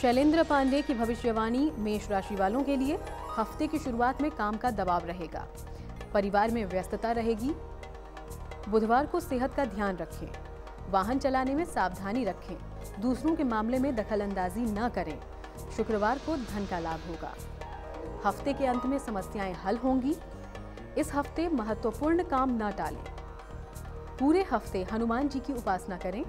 शैलेंद्र पांडे की भविष्यवाणी, मेष राशि वालों के लिए हफ्ते की शुरुआत में काम का दबाव रहेगा, परिवार में व्यस्तता रहेगी। बुधवार को सेहत का ध्यान रखें, वाहन चलाने में सावधानी रखें, दूसरों के मामले में दखलंदाजी न करें। शुक्रवार को धन का लाभ होगा। हफ्ते के अंत में समस्याएं हल होंगी। इस हफ्ते महत्वपूर्ण काम न टालें। पूरे हफ्ते हनुमान जी की उपासना करें।